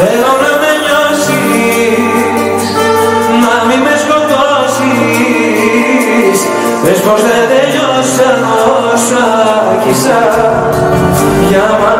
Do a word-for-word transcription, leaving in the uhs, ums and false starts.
Θέλω να με νιώσεις, να μην με σκοτώσεις. Πες πως δεν τελειώσα όσα άκουσα για μας.